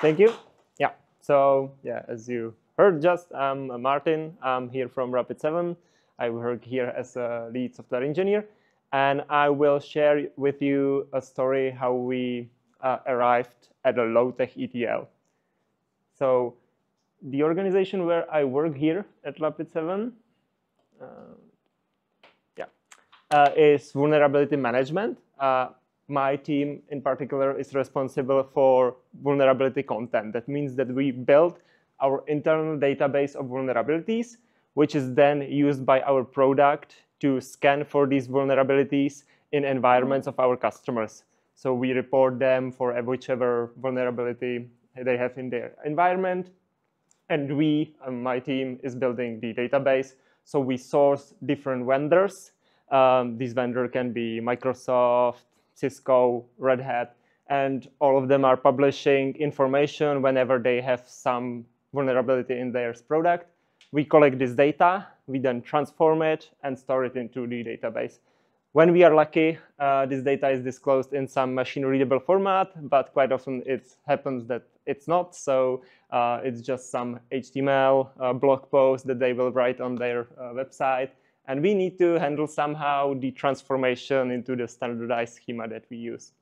Thank you. Yeah. So yeah, as you heard, just I'm Martin. I'm here from Rapid7. I work here as a lead software engineer, and I will share with you a story how we arrived at a low-tech ETL. So the organization where I work here at Rapid7 is Vulnerability Management. My team in particular is responsible for vulnerability content. That means that we build our internal database of vulnerabilities, which is then used by our product to scan for these vulnerabilities in environments of our customers. So we report them for whichever vulnerability they have in their environment. And we, my team, is building the database. So we source different vendors. This vendor can be Microsoft, Cisco, Red Hat, and all of them are publishing information whenever they have some vulnerability in their product. We collect this data, we then transform it and store it into the database. When we are lucky, this data is disclosed in some machine-readable format, but quite often it happens that it's not. So it's just some HTML blog post that they will write on their website. And we need to handle somehow the transformation into the standardized schema that we use.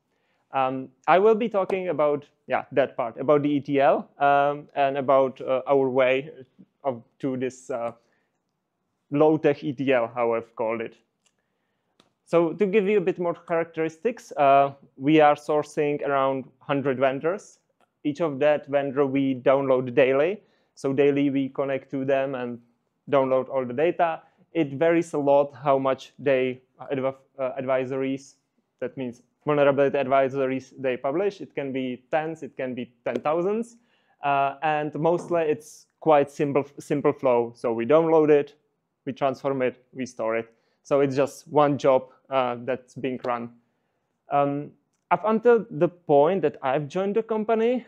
I will be talking about that part, about the ETL and about our way to this low-tech ETL, how I've called it. So to give you a bit more characteristics, we are sourcing around 100 vendors. Each of that vendor we download daily. So daily we connect to them and download all the data. It varies a lot how much they advisories, that means vulnerability advisories they publish. It can be tens, it can be 10,000s. And mostly it's quite simple flow. So we download it, we transform it, we store it. So it's just one job that's being run. Up until the point that I've joined the company,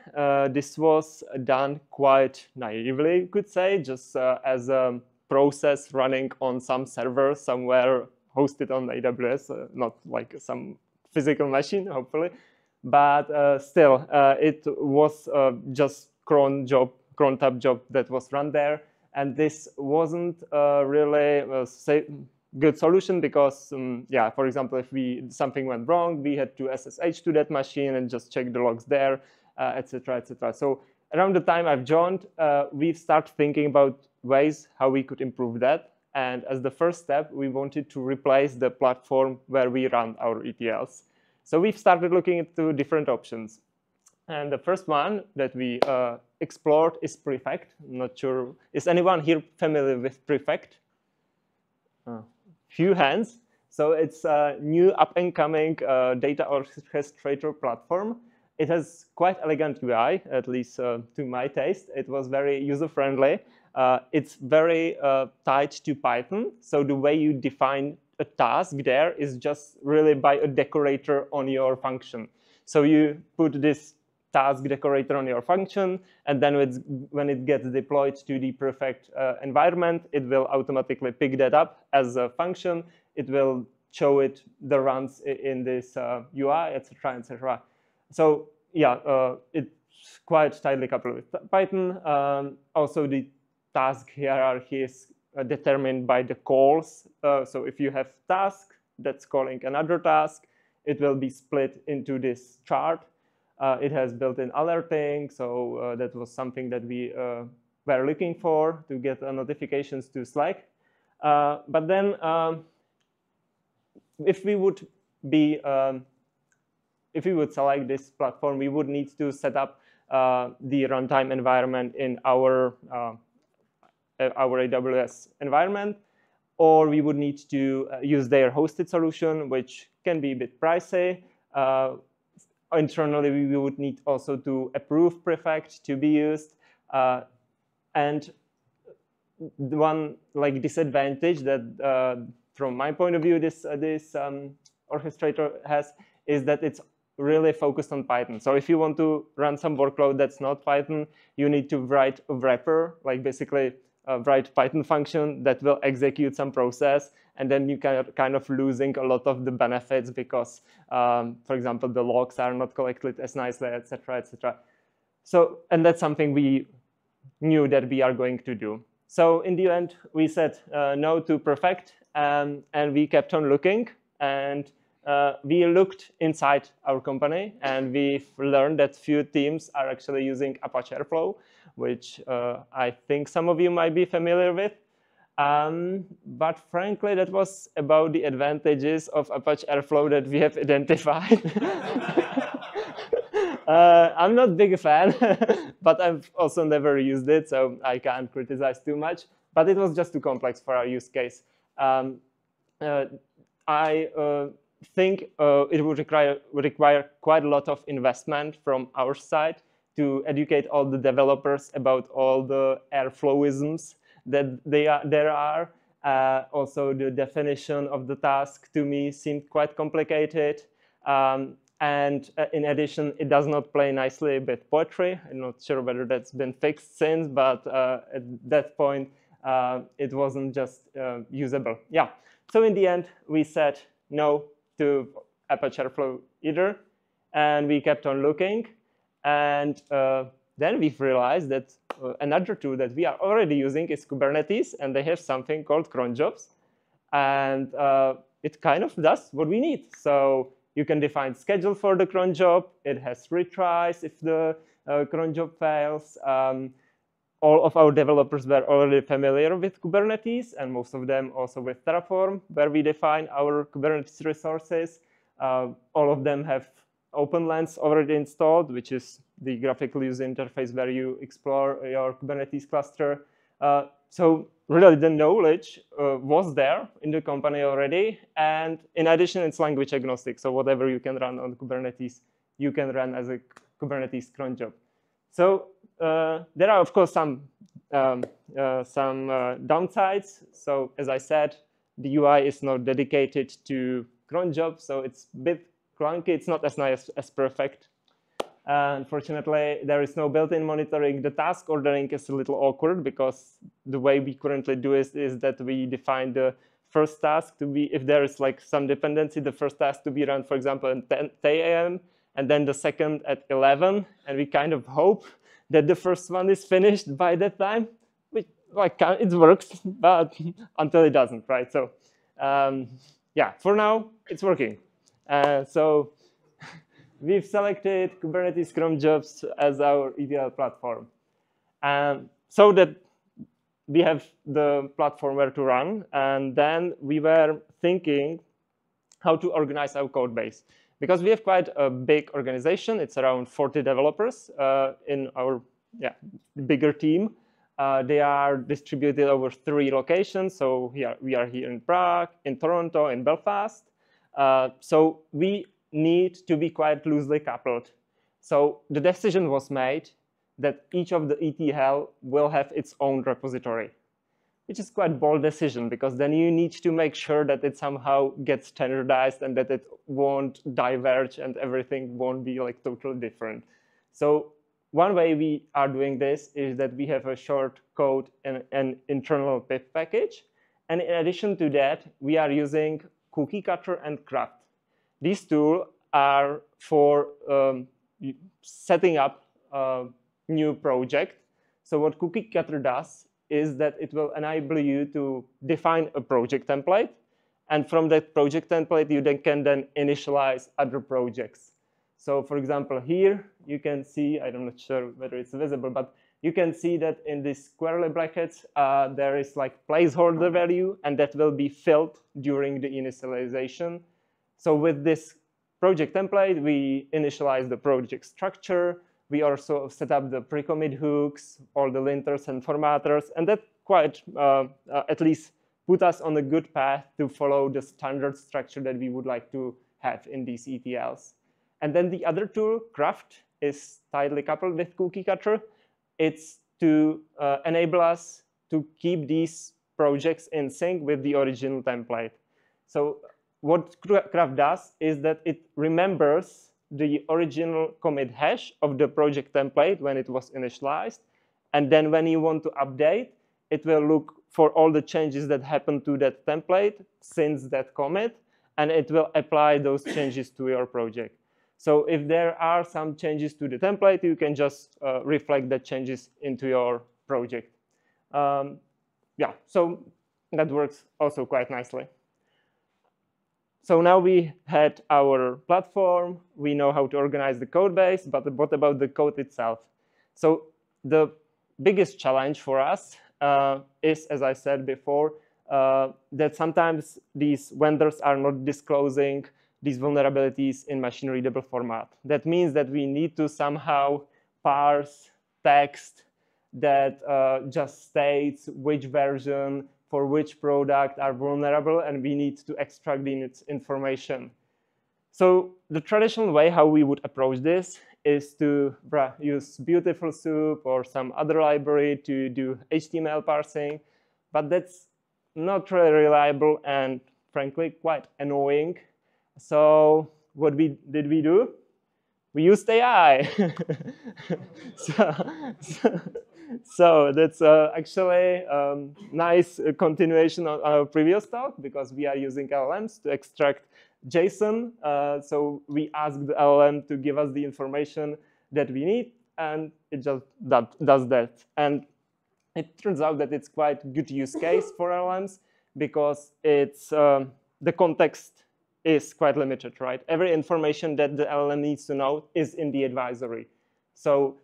this was done quite naively, you could say, just as a process running on some server somewhere hosted on AWS, not like some physical machine, hopefully. But still, it was just cron-type job that was run there. And this wasn't really good solution because, for example, if something went wrong, we had to SSH to that machine and just check the logs there, etc., etc. So around the time I've joined, we've started thinking about ways how we could improve that. And as the first step, we wanted to replace the platform where we run our ETLs. So we've started looking into different options. And the first one that we explored is Prefect. I'm not sure, is anyone here familiar with Prefect? Few hands. So it's a new up-and-coming data orchestrator platform. It has quite elegant UI, at least to my taste. It was very user-friendly. It's very tied to Python. So the way you define a task there is just really by a decorator on your function. So you put this task decorator on your function, and then when it gets deployed to the Prefect environment, it will automatically pick that up as a function. It will show it the runs in this UI, etc., etc. So yeah, it's quite tightly coupled with Python. Also, the task hierarchy is determined by the calls. So if you have task that's calling another task, it will be split into this chart. It has built-in alerting, so that was something that we were looking for to get notifications to Slack. But then, if we would select this platform, we would need to set up the runtime environment in our AWS environment, or we would need to use their hosted solution, which can be a bit pricey. Internally, we would need also to approve Prefect to be used. And one disadvantage that, from my point of view, this orchestrator has is that it's really focused on Python. So if you want to run some workload that's not Python, you need to write a wrapper, basically write Python function that will execute some process, and then you can kind of losing a lot of the benefits because, for example, the logs are not collected as nicely, etc., etc. So, and that's something we knew that we are going to do. So in the end, we said no to Prefect, and we kept on looking. And we looked inside our company, and we've learned that few teams are actually using Apache Airflow, which I think some of you might be familiar with. But frankly, that was about the advantages of Apache Airflow that we have identified. I'm not big a fan, but I've also never used it, so I can't criticize too much. But it was just too complex for our use case. I think it would require quite a lot of investment from our side to educate all the developers about all the Airflowisms that there are. Also, the definition of the task to me seemed quite complicated. And in addition, it does not play nicely with poetry. I'm not sure whether that's been fixed since, but at that point, it wasn't just usable. Yeah. So in the end, we said no to Apache Airflow either, and we kept on looking. And then we've realized that another tool that we are already using is Kubernetes, and they have something called cron jobs. And it kind of does what we need. So you can define schedule for the cron job. It has retries if the cron job fails. All of our developers were already familiar with Kubernetes, and most of them also with Terraform, where we define our Kubernetes resources. All of them have OpenLens already installed, which is the graphical user interface where you explore your Kubernetes cluster. So really, the knowledge was there in the company already. And in addition, it's language agnostic. So whatever you can run on Kubernetes, you can run as a Kubernetes cron job. So there are, of course, some downsides. So as I said, the UI is not dedicated to cron jobs. So it's a bit clunky. It's not as nice as Prefect. Unfortunately, there is no built-in monitoring. The task ordering is a little awkward because the way we currently do it is that we define the first task to be, if there is like some dependency, the first task to be run, for example, at 10 a.m. and then the second at 11. And we kind of hope that the first one is finished by that time, which like it works, but until it doesn't, right? So yeah, for now, it's working. So we've selected Kubernetes cron jobs as our ETL platform, so that we have the platform where to run. And then we were thinking how to organize our code base, because we have quite a big organization. It's around 40 developers in our bigger team. They are distributed over 3 locations. So here we are here in Prague, in Toronto, in Belfast. So we need to be quite loosely coupled. So the decision was made that each of the ETL will have its own repository, which is quite a bold decision, because then you need to make sure that it somehow gets standardized and that it won't diverge and everything won't be like totally different. So one way we are doing this is that we have a short code and an internal pip package. And in addition to that, we are using Cookiecutter and Kraft. These tools are for setting up a new project. So what Cookiecutter does is that it will enable you to define a project template. And from that project template, you then can initialize other projects. So for example, here you can see, I'm not sure whether it's visible, but you can see that in this squarely brackets, there is like placeholder value, and that will be filled during the initialization. So with this project template, we initialize the project structure. We also set up the pre-commit hooks, all the linters and formatters, and that quite at least put us on a good path to follow the standard structure that we would like to have in these ETLs. And then the other tool, Kraft, is tightly coupled with Cookiecutter. It's to enable us to keep these projects in sync with the original template. So what Kraft does is that it remembers the original commit hash of the project template when it was initialized. And then when you want to update, it will look for all the changes that happened to that template since that commit, and it will apply those changes to your project. So if there are some changes to the template, you can just reflect the changes into your project. Yeah, so that works also quite nicely. So now we had our platform, we know how to organize the code base, but what about the code itself? So the biggest challenge for us is, as I said before, that sometimes these vendors are not disclosing these vulnerabilities in machine-readable format. That means that we need to somehow parse text that just states which version for which product are vulnerable, and we need to extract its information. So the traditional way how we would approach this is to use Beautiful Soup or some other library to do HTML parsing, but that's not really reliable and frankly quite annoying. So what did we do? We used AI. So that's actually a nice continuation of our previous talk, because we are using LLMs to extract JSON. So we asked the LLM to give us the information that we need, and it just does that. And it turns out that it's quite a good use case for LLMs, because it's, the context is quite limited, right? Every information that the LLM needs to know is in the advisory. So,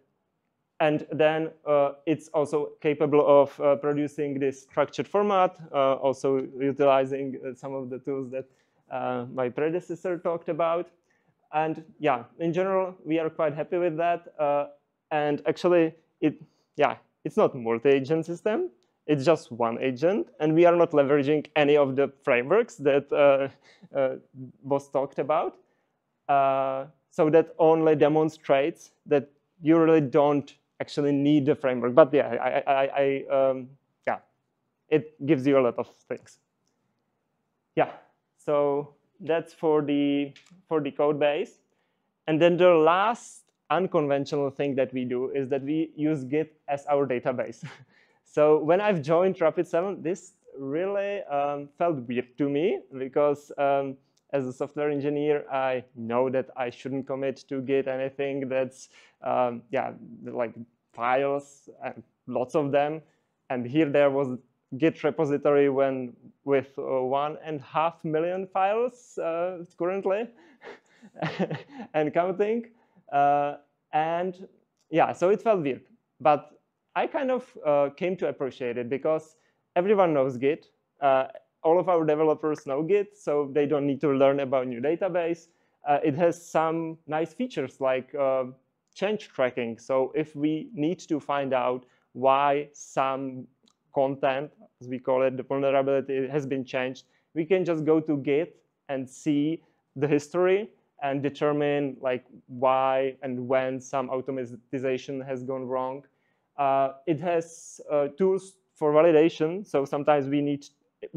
and then it's also capable of producing this structured format, also utilizing some of the tools that my predecessor talked about. And yeah, in general, we are quite happy with that. And actually, it's not a multi-agent system. It's just one agent. And we are not leveraging any of the frameworks that was talked about. So that only demonstrates that you really don't actually need the framework, but yeah, yeah, it gives you a lot of things. Yeah, so that's for the code base. And then the last unconventional thing that we do is that we use Git as our database. So when I've joined Rapid7, this really felt weird to me, because as a software engineer, I know that I shouldn't commit to Git anything that's, yeah, like files, and lots of them. And here there was Git repository with 1.5 million files currently and counting. And yeah, so it felt weird. But I kind of came to appreciate it, because everyone knows Git. All of our developers know Git, so they don't need to learn about new database. It has some nice features like change tracking. So if we need to find out why some content, as we call it, the vulnerability has been changed, we can just go to Git and see the history and determine like why and when some automatization has gone wrong. It has tools for validation. So sometimes we need,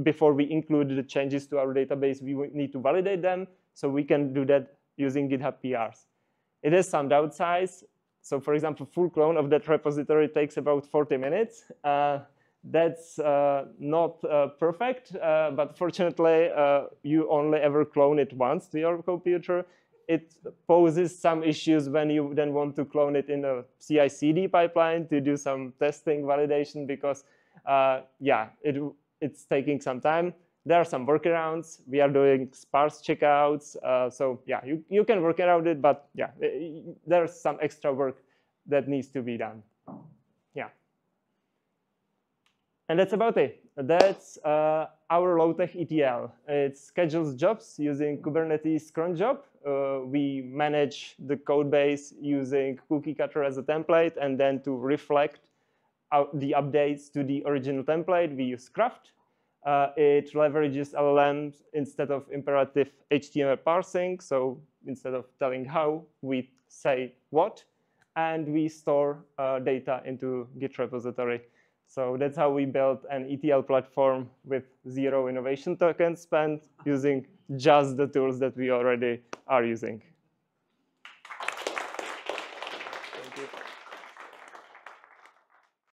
before we include the changes to our database, we need to validate them, so we can do that using GitHub PRs. It has some downsides. So for example, full clone of that repository takes about 40 minutes. That's not perfect, but fortunately, you only ever clone it once to your computer. It poses some issues when you then want to clone it in a CI/CD pipeline to do some testing validation, because yeah, it's taking some time. There are some workarounds. We are doing sparse checkouts. So yeah, you can work around it, but yeah, there's some extra work that needs to be done. Yeah. And that's about it. That's our low-tech ETL. It schedules jobs using Kubernetes cron job. We manage the code base using Cookiecutter as a template, and then to reflect the updates to the original template, we use Kraft. It leverages LLMs instead of imperative HTML parsing. So instead of telling how, we say what, and we store data into Git repository. So that's how we built an ETL platform with 0 innovation token spent, using just the tools that we already are using.